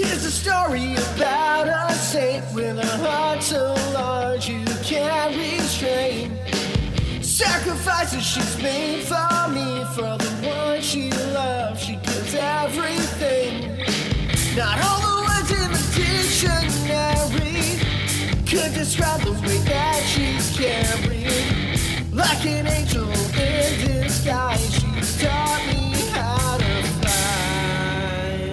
Here's a story about a saint with a heart so large you can't restrain. Sacrifices she's made for me, for the one she loves, she gives everything. Not all the words in the dictionary could describe the way that she's carried. Like an angel in disguise, she's taught me how to fly.